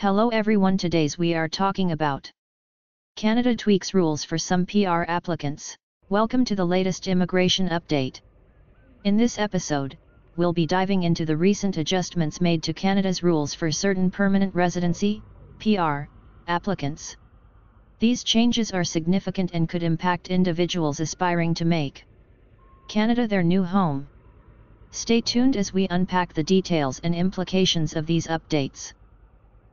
Hello everyone, today's we are talking about Canada tweaks rules for some PR applicants. Welcome to the latest immigration update. In this episode, we'll be diving into the recent adjustments made to Canada's rules for certain permanent residency, PR, applicants. These changes are significant and could impact individuals aspiring to make Canada their new home. Stay tuned as we unpack the details and implications of these updates.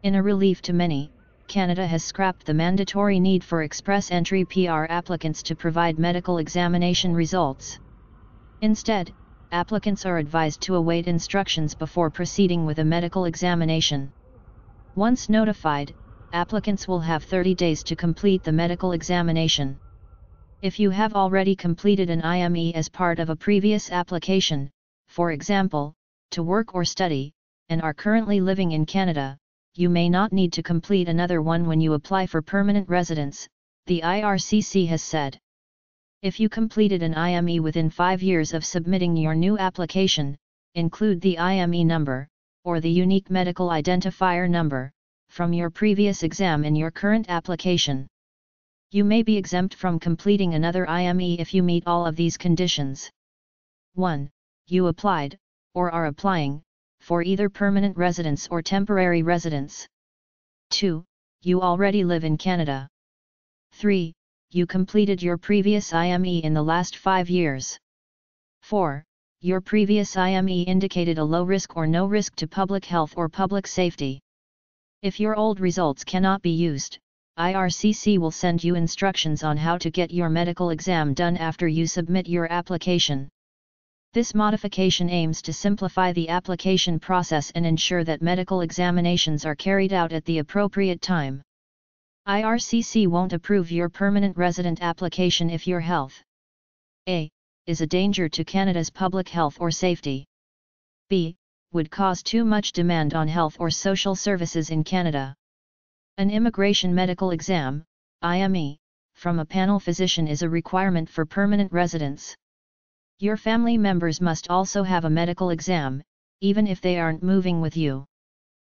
In a relief to many, Canada has scrapped the mandatory need for express entry PR applicants to provide medical examination results. Instead, applicants are advised to await instructions before proceeding with a medical examination. Once notified, applicants will have 30 days to complete the medical examination. If you have already completed an IME as part of a previous application, for example, to work or study, and are currently living in Canada, you may not need to complete another one when you apply for permanent residence, the IRCC has said. If you completed an IME within 5 years of submitting your new application, include the IME number, or the unique medical identifier number, from your previous exam in your current application. You may be exempt from completing another IME if you meet all of these conditions. 1. You applied, or are applying, for either permanent residence or temporary residence. 2. You already live in Canada. 3. You completed your previous IME in the last 5 years. 4. Your previous IME indicated a low risk or no risk to public health or public safety. If your old results cannot be used, IRCC will send you instructions on how to get your medical exam done after you submit your application. This modification aims to simplify the application process and ensure that medical examinations are carried out at the appropriate time. IRCC won't approve your permanent resident application if your health A. is a danger to Canada's public health or safety. B. would cause too much demand on health or social services in Canada. An immigration medical exam, IME, from a panel physician is a requirement for permanent residence. Your family members must also have a medical exam, even if they aren't moving with you.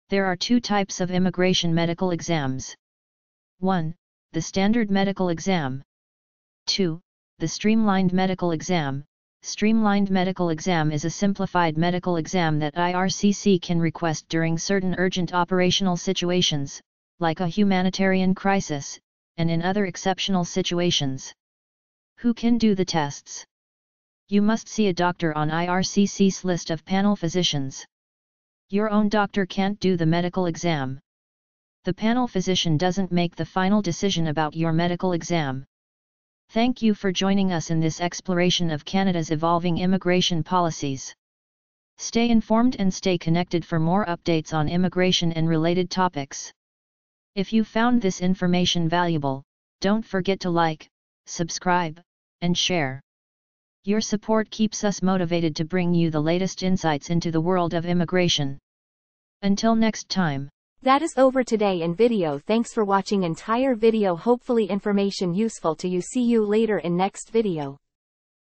There are two types of immigration medical exams. 1. The standard medical exam. 2. The streamlined medical exam. Streamlined medical exam is a simplified medical exam that IRCC can request during certain urgent operational situations, like a humanitarian crisis, and in other exceptional situations. Who can do the tests? You must see a doctor on IRCC's list of panel physicians. Your own doctor can't do the medical exam. The panel physician doesn't make the final decision about your medical exam. Thank you for joining us in this exploration of Canada's evolving immigration policies. Stay informed and stay connected for more updates on immigration and related topics. If you found this information valuable, don't forget to like, subscribe, and share. Your support keeps us motivated to bring you the latest insights into the world of immigration. Until next time. That is over today in video. Thanks for watching entire video. Hopefully information useful to you. See you later in next video.